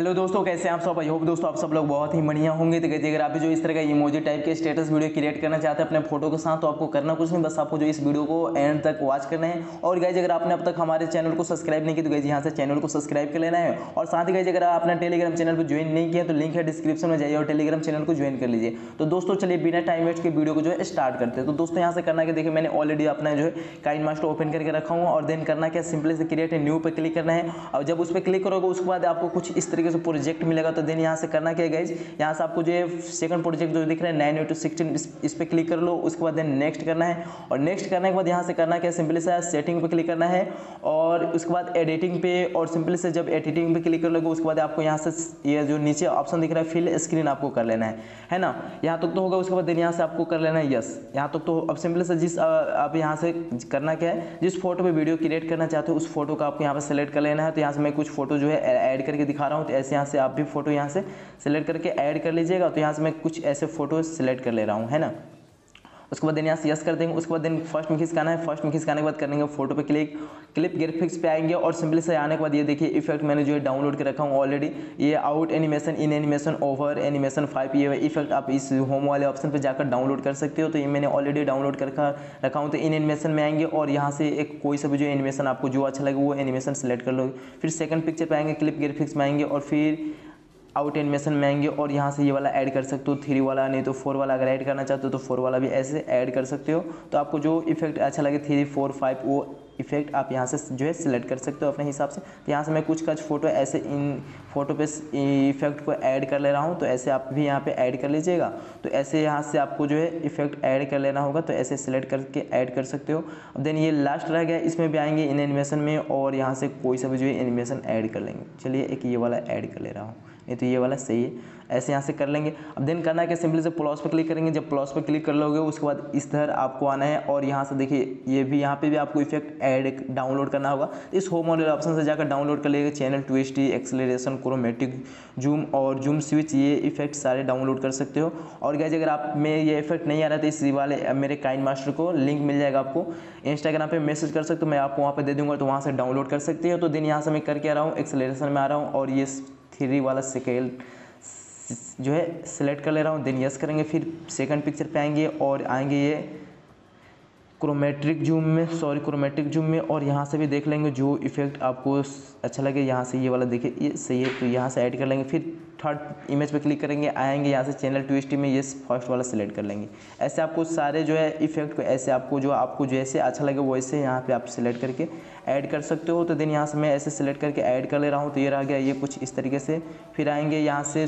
Hello दोस्तों, कैसे हैं आप सब। आई होप दोस्तों आप सब लोग बहुत ही बढ़िया होंगे। तो कहते अगर आप जो इस तरह का इमोजी टाइप के स्टेटस वीडियो क्रिएट करना चाहते हैं अपने फोटो के साथ, तो आपको करना कुछ नहीं, बस आपको जो इस वीडियो को एंड तक वॉच करना है। और गाइज अगर आपने अब तक हमारे चैनल को सब्सक्राइब नहीं किया तो गाइज यहाँ से चैनल को सब्सक्राइब कर लेना है। और साथ ही गाइज अगर आपने टेलीग्राम चैनल को ज्वाइन नहीं किया तो लिंक है डिस्क्रिप्शन में, जाइए और टेलीग्राम चैनल को ज्वाइन कर लीजिए। तो दोस्तों चलिए बिना टाइम वेस्ट के वीडियो को जो है स्टार्ट करते हैं। तो दोस्तों यहाँ से करना क्या, देखिए मैंने ऑलरेडी अपना जो है काइनमास्टर ओपन करके रखा हुआ। और देन करना क्या, सिंपली से क्रिएट न्यू पर क्लिक करना है। और जब उस पर क्लिक करोगे उसके बाद आपको कुछ इस तरीके से प्रोजेक्ट मिलेगा। तो देन यहाँ से करना क्या है गाइज, यहाँ से आपको जो है सेकंड प्रोजेक्ट जो दिख रहा है 9:16 इस पर क्लिक कर लो। उसके बाद देन नेक्स्ट करना है। और नेक्स्ट करने के बाद यहाँ से करना क्या, सिंपली से सेटिंग पे क्लिक करना है। और उसके बाद एडिटिंग पे, और सिंपली से जब एडिटिंग पे क्लिक कर लोगे उसके बाद आपको यहाँ से ये जो नीचे ऑप्शन दिख रहा है फिल स्क्रीन आपको कर लेना है ना। यहाँ तक तो होगा। उसके बाद देन यहाँ से आपको कर लेना है यस, यहाँ तक तो। अब सिंपली से जिस आप यहाँ से करना क्या है, जिस फोटो पर वीडियो क्रिएट करना चाहते हो उस फोटो का आपको यहाँ पर सेलेक्ट कर लेना है। तो यहाँ से मैं कुछ फोटो जो है ऐड करके दिखा रहा हूँ। तो ऐसे यहाँ से आप भी फोटो यहाँ से सेलेक्ट करके ऐड कर लीजिएगा। तो यहाँ से मैं कुछ ऐसे फोटो सेलेक्ट कर ले रहा हूँ, है ना। उसके बाद दिन यहाँ से यस कर देंगे। उसके बाद दिन फर्स्ट में खिसकाना है। फर्स्ट में खिसकाने के बाद करेंगे फोटो पे क्लिक, क्लिप ग्राफिक्स पे आएंगे। और सिंपली से आने के बाद ये देखिए इफेक्ट मैंने जो है डाउनलोड कर रखा हूँ ऑलरेडी। ये out animation, in animation, over animation 5, ये इफेक्ट आप इस होम वाले ऑप्शन पे जाकर डाउनलोड कर सकते हो। तो ये मैंने ऑलरेडी डाउनलोड कर रखा हूँ। तो इन एनिमेशन में आएंगे और यहाँ से एक कोई सा भी जो एनिमेशन आपको जो अच्छा लगे वो एनिमेशन सेलेक्ट कर लोगे। फिर सेकंड पिक्चर पे आएंगे, क्लिप ग्राफिक्स में आएंगे और फिर आउट एनिमेशन में आएंगे। और यहाँ से ये वाला ऐड कर सकते हो 3 वाला, नहीं तो 4 वाला। अगर ऐड करना चाहते हो तो 4 वाला भी ऐसे ऐड कर सकते हो। तो आपको जो इफेक्ट अच्छा लगे 3, 4, 5 वो इफेक्ट आप यहाँ से जो है सिलेक्ट कर सकते हो अपने हिसाब से। तो यहाँ से मैं कुछ फोटो ऐसे इन फोटो पे इफेक्ट को ऐड कर ले रहा हूँ। तो ऐसे आप भी यहाँ पे ऐड कर लीजिएगा। तो ऐसे यहाँ से आपको जो है इफेक्ट ऐड कर लेना होगा। तो ऐसे सिलेक्ट करके ऐड कर सकते हो। अब देन ये लास्ट रह गया, इसमें भी आएंगे इन एनिमेशन में और यहाँ से कोई सा भी जो है एनिमेशन ऐड कर लेंगे। चलिए एक ये वाला ऐड कर ले रहा हूँ, नहीं तो ये वाला सही है, ऐसे यहाँ से कर लेंगे। अब देन करना है कि सिंपली से प्लस पे क्लिक करेंगे। जब प्लस पे क्लिक कर लोगे उसके बाद इस तरह आपको आना है। और यहाँ से देखिए ये भी, यहाँ पे भी आपको इफेक्ट ऐड डाउनलोड करना होगा। इस होम वाले ऑप्शन से जाकर डाउनलोड कर लेगा, channel twist, acceleration, chromatic, zoom और जूम स्विच, ये इफेक्ट सारे डाउनलोड कर सकते हो। और गाइस अगर आप में ये इफेक्ट नहीं आ रहा है तो इस वाले मेरे काइनमास्टर को लिंक मिल जाएगा, आपको इंस्टाग्राम पर मैसेज कर सकते हो, मैं आपको वहाँ पर दे दूँगा। तो वहाँ से डाउनलोड कर सकते हो। तो दिन यहाँ से मैं करके आ रहा हूँ, एक्सेलरेशन में आ रहा हूँ और ये 3 वाला स्केल जो है सिलेक्ट कर ले रहा हूँ। देन यस करेंगे। फिर सेकंड पिक्चर पे आएंगे और आएंगे ये क्रोमेटिक जूम में। और यहाँ से भी देख लेंगे जो इफेक्ट आपको अच्छा लगे। यहाँ से ये वाला देखिए ये सही है, तो यहाँ से ऐड कर लेंगे। फिर थर्ड इमेज पे क्लिक करेंगे, आएंगे यहाँ से चैनल ट्विस्ट में ये फर्स्ट वाला सिलेक्ट कर लेंगे। ऐसे आपको सारे जो है इफेक्ट को ऐसे आपको जैसे अच्छा लगे वैसे यहाँ पे आप सिलेक्ट करके ऐड कर सकते हो। तो देन यहाँ से मैं ऐसे सिलेक्ट करके ऐड कर ले रहा हूँ। तो ये रह गया ये कुछ इस तरीके से। फिर आएंगे यहाँ से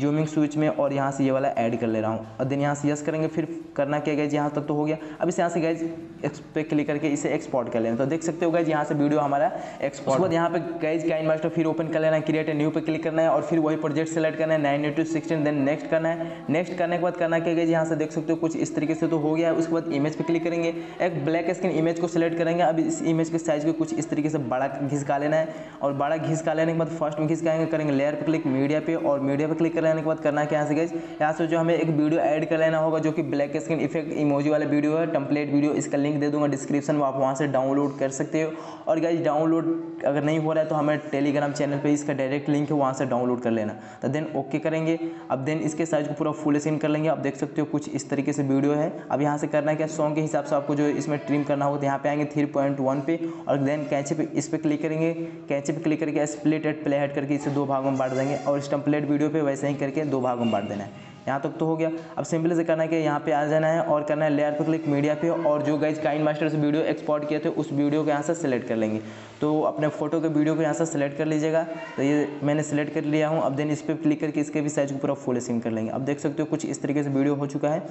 जूमिंग स्विच में और यहाँ से ये वाला ऐड कर ले रहा हूँ। और देन यहाँ से यस करेंगे। फिर करना क्या गाइज, यहाँ तक तो हो गया। अब इसे यहाँ से गाइज एक्स पे क्लिक करके इसे एक्सपोर्ट कर लेना। तो देख सकते हो गाइज यहाँ से वीडियो हमारा एक्सपोर्ट। बाद यहाँ पे गाइज काइनमास्टर फिर ओपन कर लेना, क्रिएट न्यू पे क्लिक करना है और फिर वही प्रोजेक्ट सेलेक्ट करना है 9:16। देन नेक्स्ट करना है। नेक्स्ट करने के बाद करना क्या गाइज, यहाँ से देख सकते हो कुछ इस तरीके से तो हो गया है। उसके बाद इमेज पर क्लिक करेंगे, एक ब्लैक स्क्रीन इमेज को सिलेक्ट करेंगे। अब इस इमेज के साइज को कुछ इस तरीके से बड़ा घिसका लेना है। और बड़ा घिसका लेने के बाद फर्स्ट में घिसकाएंगे, करेंगे लेयर पर क्लिक, मीडिया पे। और मीडिया पर क्लिक करने के बाद करना क्या, यहाँ से गाइज यहाँ से जो हमें एक वीडियो ऐड कर लेना होगा जो कि ब्लैक स्क्रीन इफेक्ट इमोजी वाला वीडियो है, टेम्पलेट वीडियो। इसका लिंक दे दूंगा डिस्क्रिप्शन में, आप वहां से डाउनलोड कर सकते हो। और गाइज डाउनलोड अगर नहीं हो रहा है तो हमें टेलीग्राम चैनल पे इसका डायरेक्ट लिंक है, वहां से डाउनलोड कर लेना। तो देन ओके करेंगे। अब देन इसके साइज को पूरा फुल स्क्रीन कर लेंगे। आप देख सकते हो कुछ इस तरीके से वीडियो है। अब यहाँ से करना क्या, सॉन्ग के हिसाब से आपको जो इसमें ट्रिम करना होगा। तो यहाँ पे आएंगे 3.1 पे और देन कैंची पे इस पर क्लिक करेंगे। कैंची पे क्लिक करके स्प्लिट एट प्ले हेड करके इसे 2 भागों में बांट देंगे। और इस टेम्पलेट वीडियो पे वैसे ही करके 2 भागों में बांट देना है। यहाँ तक तो हो गया। अब सिंपली से करना है कि यहाँ पे आ जाना है और करना है लेयर पर क्लिक, मीडिया पे। और जो गाइज काइनमास्टर से वीडियो एक्सपोर्ट किए थे उस वीडियो को यहाँ से सिलेक्ट कर लेंगे। तो अपने फोटो के वीडियो को यहाँ से सिलेक्ट कर लीजिएगा। तो ये मैंने सिलेक्ट कर लिया हूँ। अब देन इस पर क्लिक करके इसके भी साइज को पूरा फुल स्क्रीन कर लेंगे। अब देख सकते हो कुछ इस तरीके से वीडियो हो चुका है।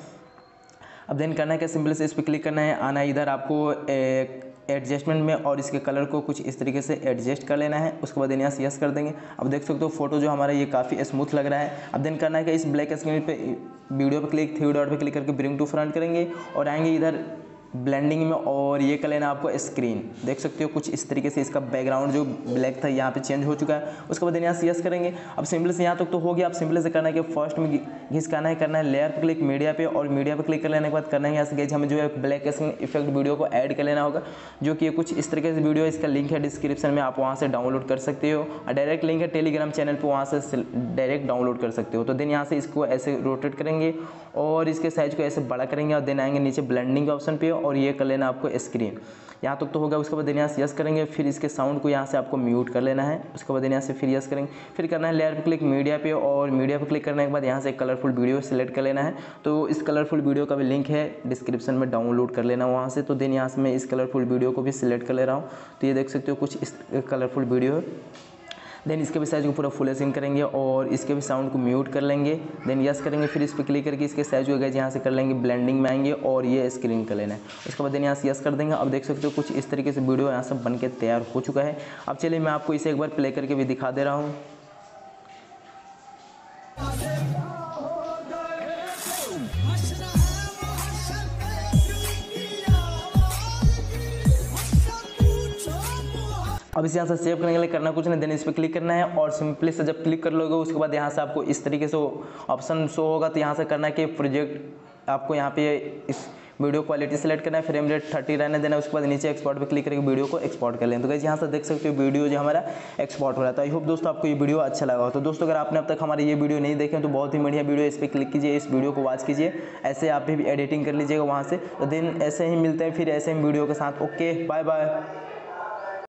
अब देन करना है कि सिंपली से इस पर क्लिक करना है, आना इधर आपको एडजस्टमेंट में और इसके कलर को कुछ इस तरीके से एडजस्ट कर लेना है। उसके बाद यहाँ से यस कर देंगे। अब देख सकते हो फोटो जो हमारा ये काफ़ी स्मूथ लग रहा है। अब देन करना है कि इस ब्लैक स्क्रीन पे वीडियो पे क्लिक, 3 डॉट पे क्लिक करके ब्रिंग टू फ्रंट करेंगे। और आएंगे इधर ब्लेंडिंग में। और ये कर लेना आपको स्क्रीन, देख सकते हो कुछ इस तरीके से इसका बैकग्राउंड जो ब्लैक था यहाँ पे चेंज हो चुका है। उसके बाद यहाँ सीएस करेंगे। अब सिंपल से यहाँ तक तो हो गया। अब सिंपल से करना है कि फर्स्ट में घिसकाना है, करना है लेयर पे क्लिक, मीडिया पे, और मीडिया पे क्लिक कर लेने के बाद करना है यहाँ से गैज हमें जो है ब्लैक स्क्रीन इफेक्ट वीडियो को ऐड कर लेना होगा, जो कि कुछ इस तरीके से वीडियो, इसका लिंक है डिस्क्रिप्शन में, आप वहाँ से डाउनलोड कर सकते हो। डायरेक्ट लिंक है टेलीग्राम चैनल पर, वहाँ से डायरेक्ट डाउनलोड कर सकते हो। तो देन यहाँ से इसको ऐसे रोटेट करेंगे और इसके साइज को ऐसे बड़ा करेंगे और देन आएंगे नीचे ब्लेंडिंग के ऑप्शन पे और ये कर लेना आपको स्क्रीन। यहाँ तक तो होगा। उसके बाद यहाँ से यस करेंगे, फिर इसके साउंड को यहाँ से आपको म्यूट कर लेना है। उसके बाद यहाँ से फिर यस करेंगे, फिर करना है लेयर पे क्लिक, मीडिया पे, और मीडिया पे क्लिक करने के बाद यहाँ से कलरफुल वीडियो सेलेक्ट कर लेना है। तो इस कलरफुल वीडियो का भी लिंक है डिस्क्रिप्शन में, डाउनलोड कर लेना वहाँ से। तो देन यहाँ से मैं इस कलरफुल वीडियो को भी सिलेक्ट कर ले रहा हूँ। तो ये देख सकते हो कुछ इस कलरफुल वीडियो है। देन इसके भी साइज को पूरा फुल स्क्रीन करेंगे और इसके भी साउंड को म्यूट कर लेंगे। देन यस करेंगे, फिर इस पर क्लिक करके इसके साइज को गैज यहाँ से कर लेंगे, ब्लेंडिंग में आएंगे और ये स्क्रीन कर लेना है। उसके बाद देन यहाँ से यस कर देंगे। अब देख सकते हो कुछ इस तरीके से वीडियो यहाँ से बन के तैयार हो चुका है। अब चलिए मैं आपको इसे एक बार प्ले करके भी दिखा दे रहा हूँ। अब इसे यहाँ से सेव करने के लिए करना कुछ नहीं, देन इस पर क्लिक करना है और सिंपली से जब क्लिक कर लोगे उसके बाद यहाँ से आपको इस तरीके से ऑप्शन शो होगा। तो यहाँ से करना है कि प्रोजेक्ट, आपको यहाँ पे इस वीडियो क्वालिटी सेलेक्ट करना है, फ्रेम रेट 30 रहने देना है। उसके बाद नीचे एक्सपोर्ट पे क्लिक करके वीडियो को एक्सपोर्ट कर लें। तो गाइस यहाँ से देख सकते हो वीडियो जो हमारा एक्सपोर्ट हो रहा है। तो आई होप दोस्तों आपको ये वीडियो अच्छा लगा हो। तो दोस्तों अगर आपने अब तक हमारे ये वीडियो नहीं देखे तो बहुत ही बढ़िया वीडियो, इस पर क्लिक कीजिए, इस वीडियो को वॉच कीजिए, ऐसे आप भी एडिटिंग कर लीजिएगा वहाँ से। तो देन ऐसे ही मिलते हैं फिर ऐसे ही वीडियो के साथ। Okay, bye bye.